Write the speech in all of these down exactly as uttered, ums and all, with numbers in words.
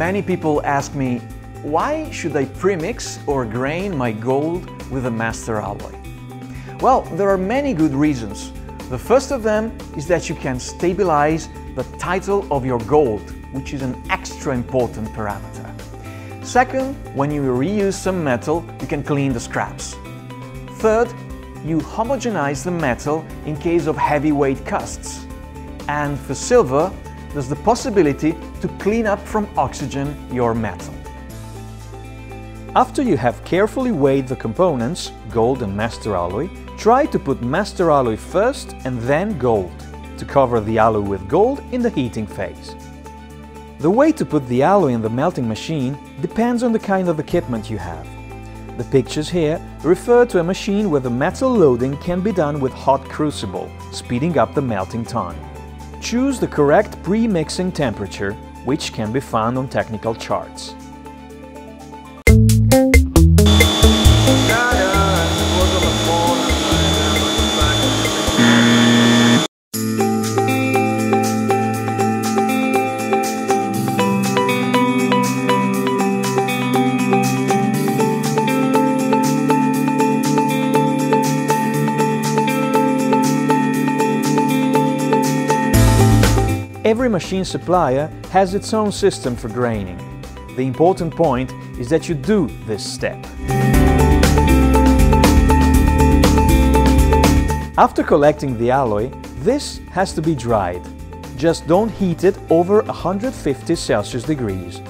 Many people ask me, why should I premix or grain my gold with a master alloy? Well, there are many good reasons. The first of them is that you can stabilize the title of your gold, which is an extra important parameter. Second, when you reuse some metal, you can clean the scraps. Third, you homogenize the metal in case of heavyweight casts. And for silver, there's the possibility to clean up from oxygen your metal. After you have carefully weighed the components, gold and master alloy, try to put master alloy first and then gold, to cover the alloy with gold in the heating phase. The way to put the alloy in the melting machine depends on the kind of equipment you have. The pictures here refer to a machine where the metal loading can be done with hot crucible, speeding up the melting time. Choose the correct pre-mixing temperature, which can be found on technical charts. Every machine supplier has its own system for graining. The important point is that you do this step. After collecting the alloy, this has to be dried. Just don't heat it over one hundred fifty Celsius degrees.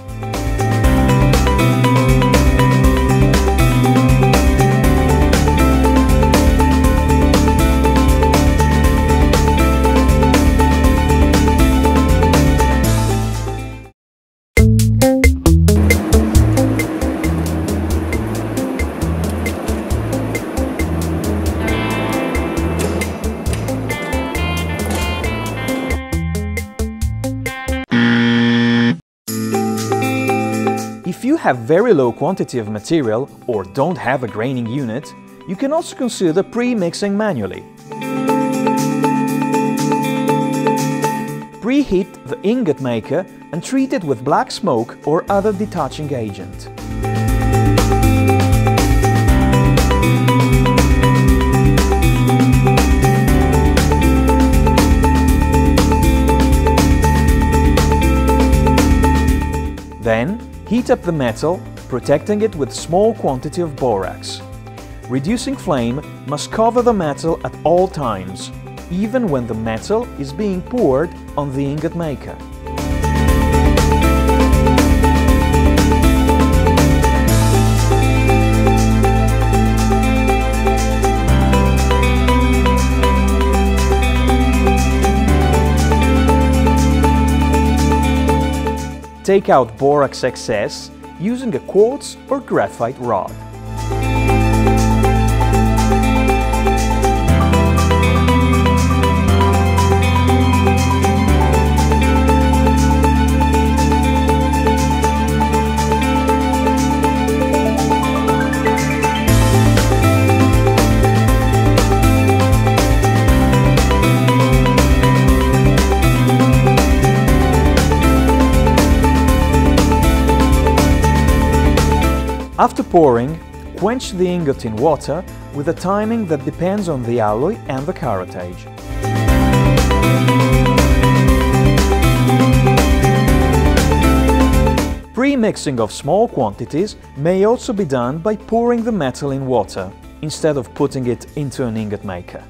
If you have very low quantity of material or don't have a graining unit, you can also consider pre-mixing manually. Preheat the ingot maker and treat it with black smoke or other detaching agent. Then, heat up the metal, protecting it with small quantity of borax. Reducing flame must cover the metal at all times, even when the metal is being poured on the ingot maker. Take out borax excess using a quartz or graphite rod. After pouring, quench the ingot in water with a timing that depends on the alloy and the curettage. Pre-mixing of small quantities may also be done by pouring the metal in water, instead of putting it into an ingot maker.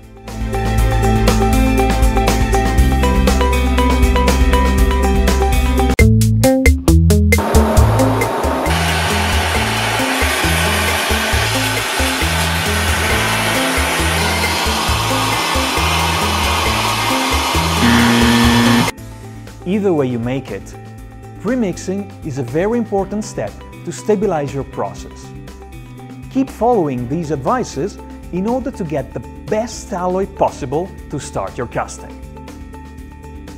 Either way you make it, premixing is a very important step to stabilize your process. Keep following these advices in order to get the best alloy possible to start your casting.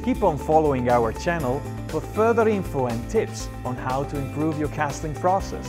Keep on following our channel for further info and tips on how to improve your casting process.